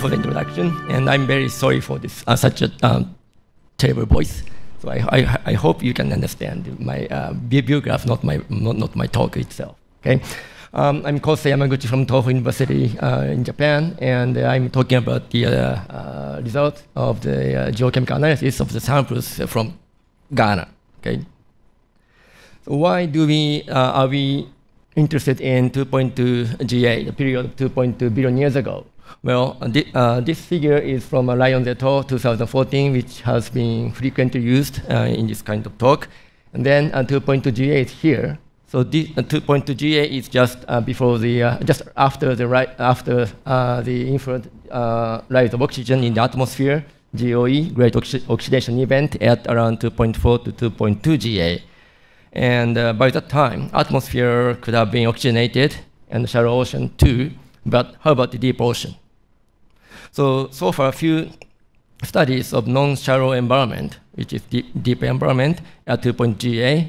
for the introduction, and I'm very sorry for this such a terrible voice. So I hope you can understand my bibliograph, not my talk itself. Okay, I'm Kosei Yamaguchi from Toho University in Japan, and I'm talking about the result of the geochemical analysis of the samples from Ghana. Okay, so why do we are we interested in 2.2 GA, the period of 2.2 billion years ago? Well, this figure is from Lyons et al. 2014, which has been frequently used in this kind of talk. And then 2.2 GA is here. So this 2.2 GA is just before the just after the infrared rise of oxygen in the atmosphere, GOE, great oxidation event, at around 2.4 to 2.2 GA. And by that time, atmosphere could have been oxygenated, and shallow ocean too. But how about the deep ocean? So far, a few studies of non-shallow environment, which is deep environment at 2.2 GA,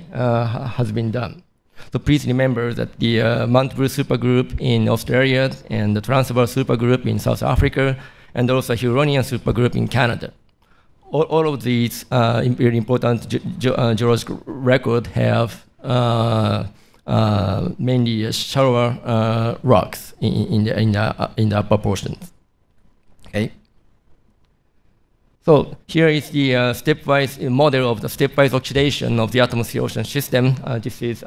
has been done. So please remember that the Mount Bruce supergroup in Australia and the Transvaal supergroup in South Africa, and also Huronian supergroup in Canada. All of these very important geological records have mainly shallower rocks in the upper portions. Okay. So here is the stepwise model of the stepwise oxidation of the atmosphere ocean system. This is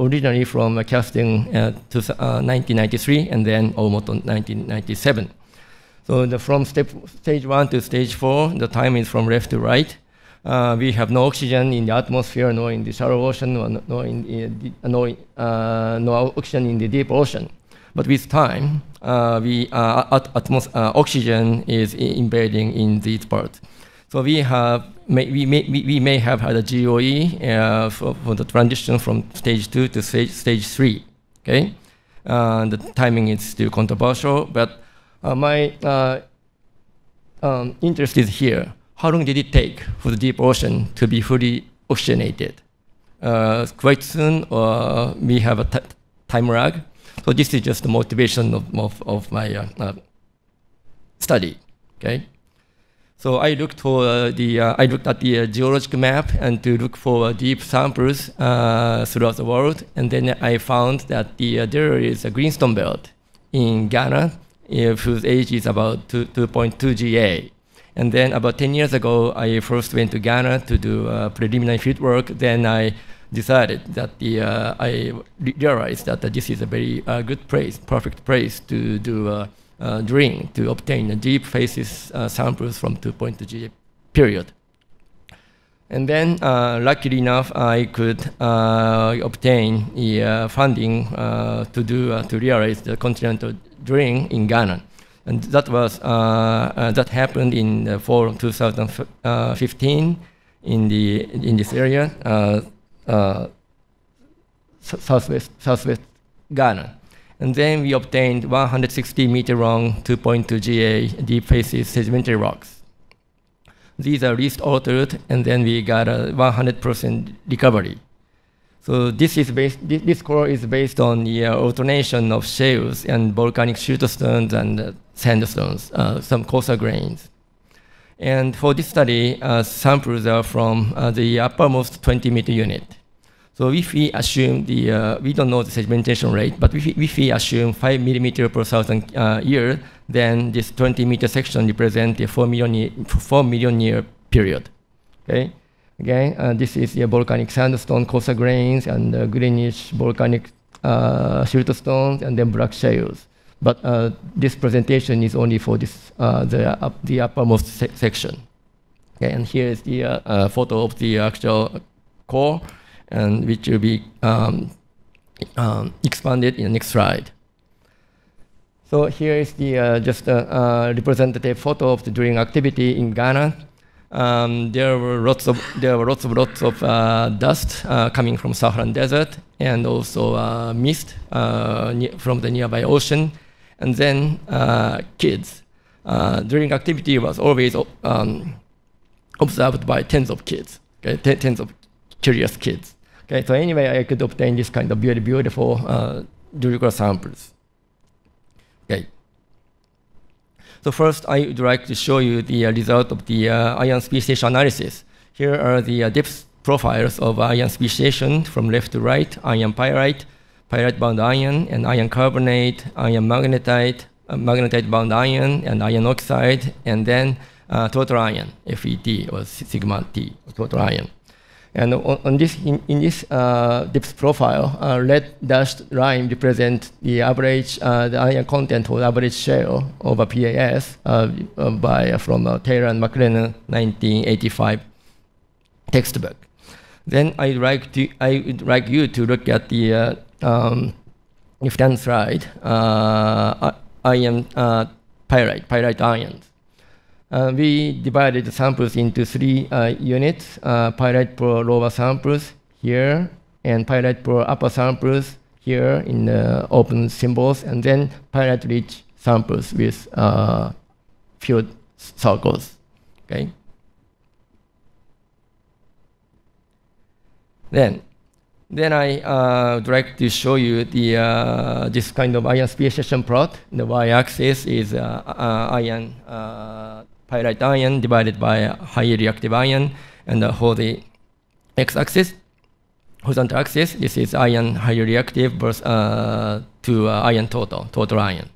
originally from Kasting to 1993, and then Omoto 1997. So from stage 1 to stage 4, the time is from left to right. We have no oxygen in the atmosphere, nor in the shallow ocean, no oxygen in the deep ocean. But with time, oxygen is invading in these parts. So we may have had a GOE for the transition from stage 2 to stage 3. Okay, the timing is still controversial, but my interest is here. How long did it take for the deep ocean to be fully oxygenated? Quite soon, we have a time lag. So this is just the motivation of my study. Okay. So I looked for I looked at the geologic map and to look for deep samples throughout the world, and then I found that there is a greenstone belt in Ghana, whose age is about 2.2 GA. And then about 10 years ago, I first went to Ghana to do preliminary fieldwork. Then I decided that I realized that this is a very good place, perfect place to do drilling to obtain a deep phases samples from 2.2 GA period. And then, luckily enough, I could obtain the funding to realize the continental drilling in Ghana. And that was that happened in the fall of 2015 in this area, southwest Ghana. And then we obtained 160-meter long 2.2 GA deep phases sedimentary rocks. These are least altered, and then we got a 100% recovery. So this core is based on the alternation of shales and volcanic schistosons and sandstones, some coarser grains. And for this study, samples are from the uppermost 20-meter unit. So if we assume the, we don't know the sedimentation rate, but if we assume 5 millimeter per thousand year, then this 20-meter section represents a 4 million year period. Okay? Again, this is the volcanic sandstone, coarser grains, and greenish volcanic schistosons, and then black shales. But this presentation is only for this the uppermost section. Okay, and here is the photo of the actual core, and which will be expanded in the next slide. So here is the just a representative photo of the drilling activity in Ghana. There were lots of dust coming from Saharan desert, and also mist from the nearby ocean, and then kids. Drilling activity was always observed by tens of kids, okay? Tens of curious kids. Okay, so anyway, I could obtain this kind of beautiful geological samples. Okay. So first, I would like to show you the result of the ion speciation analysis. Here are the depth profiles of ion speciation from left to right: iron pyrite, pyrite-bound iron, and iron carbonate, iron magnetite, magnetite-bound iron, and iron oxide, and then total iron, FET or sigma T, total iron. And in this depth profile, red dashed line represents the average the iron content or average share of a PAAS from Taylor and MacLennan 1985 textbook. Then I would like you to look at the left-hand side iron pyrite ions. We divided the samples into three units, pyrite per lower samples here, and pyrite per upper samples here in the open symbols, and then pyrite-rich samples with filled circles. Okay. Then I would like to show you the this kind of ion speciation plot. The y-axis is iron pyrite iron divided by highly reactive iron, and for the x-axis, horizontal axis, this is iron highly reactive versus, to iron total iron.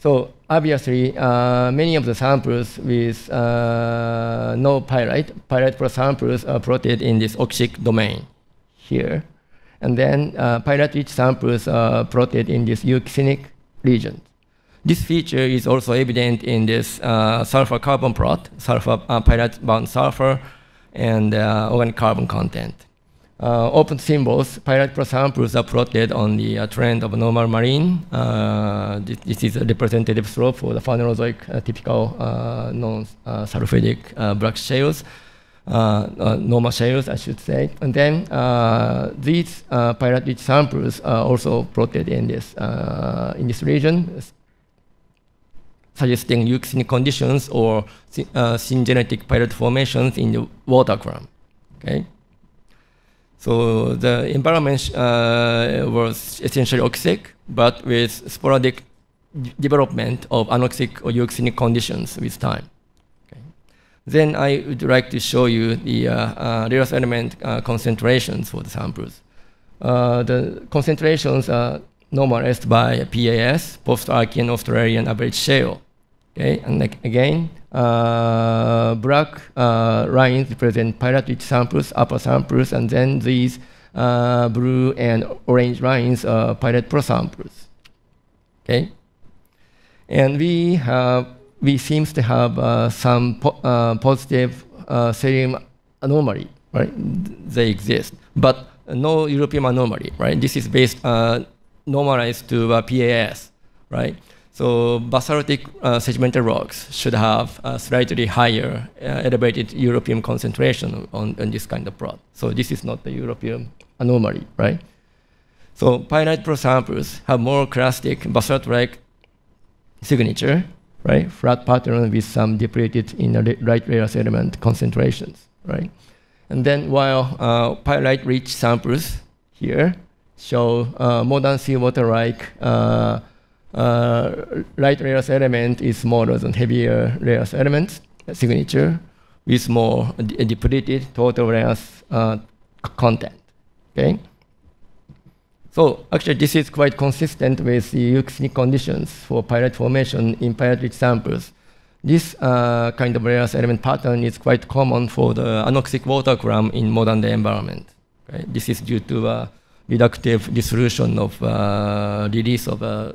So obviously, many of the samples with no pyrite per samples are plotted in this oxic domain here, and then pyrite-rich samples are plotted in this euxinic region. This feature is also evident in this sulfur-carbon plot, pyrite-bound sulfur, and organic carbon content. Open symbols, pyrite per samples are plotted on the trend of normal marine. This is a representative slope for the phanerozoic, typical non-sulfuric black shales, normal shales, I should say. And then these pyrite-rich samples are also plotted in this region, suggesting euxinic conditions or syngenetic pyrite formations in the water column. Okay, so the environment was essentially oxic, but with sporadic development of anoxic or euxinic conditions with time. Okay. Then I would like to show you the redox element concentrations for the samples. The concentrations are normalized by PAAS, post-Archean Australian average shale. Okay, and again, black lines represent pyrite-rich samples, upper samples, and then these blue and orange lines are pyrite pro samples. Okay, and we seem to have some positive cerium anomaly, right? They exist, but no European anomaly, right? This is based normalized to PAAS, right? So basaltic sedimentary rocks should have a slightly higher elevated europium concentration on this kind of plot. So this is not the europium anomaly, right? So pyrite pro samples have more classic basalt-like signature, right? Flat pattern with some depleted in the right redox element concentrations, right? And then while pyrite-rich samples here show more than seawater-like light redox element is smaller than heavier redox elements signature with more depleted total redox content. Okay, so actually this is quite consistent with the euxinic conditions for pyrite formation in pyrite-rich samples. This kind of redox element pattern is quite common for the anoxic water column in modern-day environment. Okay? This is due to reductive dissolution of release of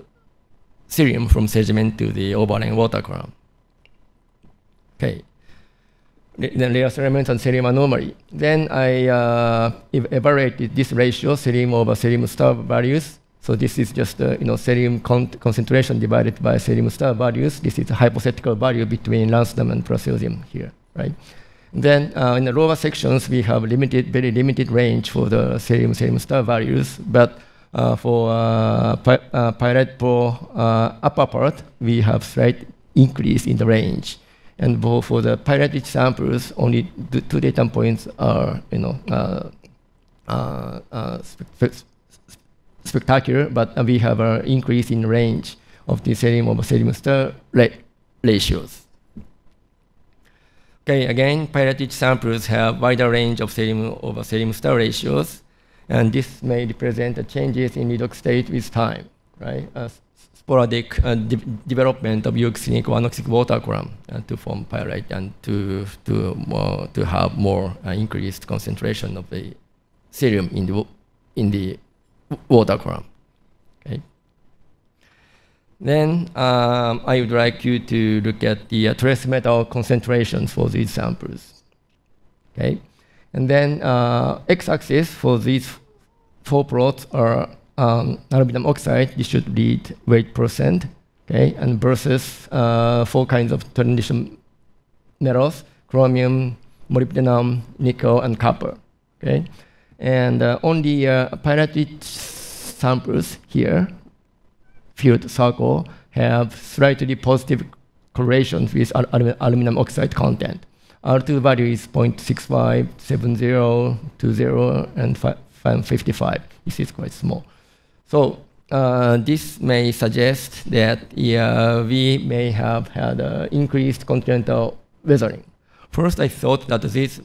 cerium from sediment to the overlying water column. Okay, then redox elements and cerium anomaly. Then I evaluated this ratio, cerium over cerium star values. So this is just cerium concentration divided by cerium star values. This is a hypothetical value between lanthanum and praseodymium here, right? Then in the lower sections we have very limited range for the cerium star values, but for pyrite pro upper part, we have slight increase in the range, and for the pyrite-rich samples, only the two datum points are spectacular, but we have an increase in range of the cerium over cerium star ratios. Okay, again, pirated samples have wider range of serum over serum star ratios, and this may represent the changes in redox state with time, right? Sporadic development of euxinic or anoxic water column to form pyrite and to have more increased concentration of the cerium in the water column. Okay. Then I would like you to look at the trace metal concentrations for these samples. Okay, and then x-axis for these four plots are aluminum oxide, this should read weight percent, okay, and versus four kinds of transition metals: chromium, molybdenum, nickel, and copper. Okay, and on the pyrite samples here, field circle have slightly positive correlations with aluminum oxide content. R2 value is 0.65, 70, 20, and 55. This is quite small. So this may suggest that we may have had increased continental weathering. First, I thought that these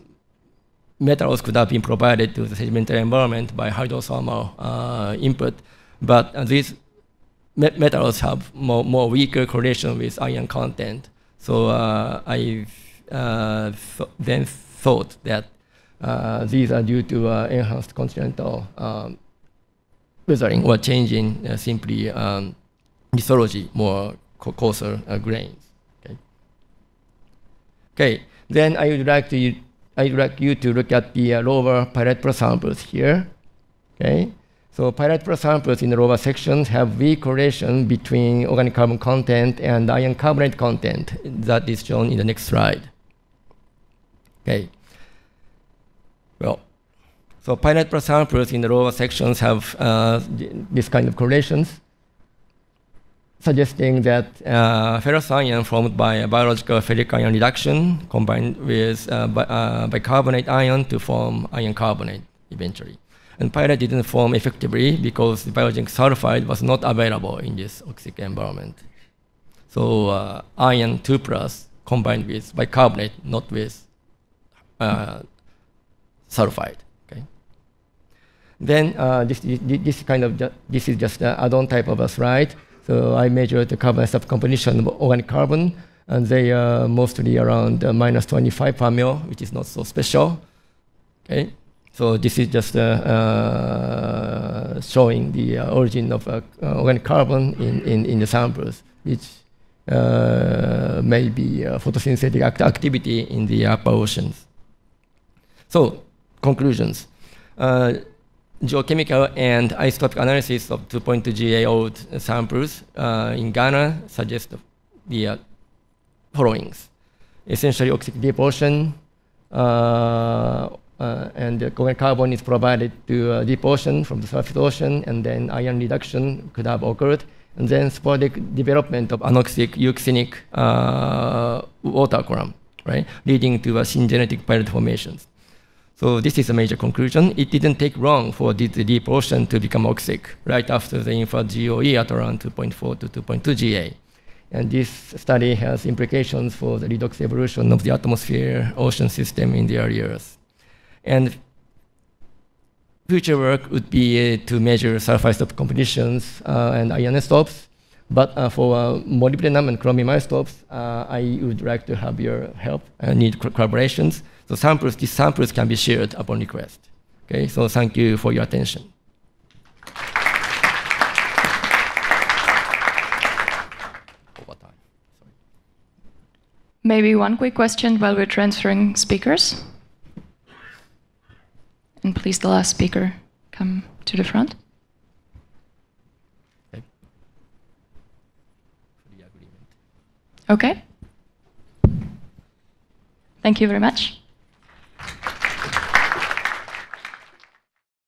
metals could have been provided to the sedimentary environment by hydrothermal input, but these metals have more weaker correlation with iron content. So I then thought that these are due to enhanced continental weathering or changing simply lithology, more coarser grains. Okay. Okay. Then I would like you to look at the lower pyrite per samples here. Okay. So pyrite per samples in the lower sections have weak correlation between organic carbon content and iron carbonate content. That is shown in the next slide. Okay. Well. So pyrite per samples in the lower sections have this kind of correlations, suggesting that ferrous iron formed by a biological ferric iron reduction combined with bicarbonate iron to form iron carbonate eventually. And pyrite didn't form effectively because the biogenic sulfide was not available in this oxic environment. So iron 2+ combined with bicarbonate, not with sulfide. Then this is just an add-on type of a slide. So I measured the carbon subcomposition of organic carbon, and they are mostly around -25 per mil, which is not so special. Okay, so this is just showing the origin of organic carbon in the samples, which may be photosynthetic activity in the upper oceans. So conclusions. Geochemical and isotopic analysis of 2.2 GAO samples in Ghana suggest the followings: essentially oxic deep ocean, and organic carbon is provided to deep ocean from the surface ocean, and then iron reduction could have occurred, and then sporadic development of anoxic euxinic water column, right, leading to syngenetic pyrite formations. So this is a major conclusion. It didn't take long for the deep ocean to become oxic right after the inferred GOE at around 2.4 to 2.2 GA. And this study has implications for the redox evolution of the atmosphere ocean system in the early Earth. And future work would be to measure sulfide isotope compositions and iron isotopes. But for molybdenum and chromium isotopes, I would like to have your help and need collaborations. So these samples can be shared upon request. Okay, so thank you for your attention. Maybe one quick question while we're transferring speakers. And please, the last speaker, come to the front. Okay. Thank you very much.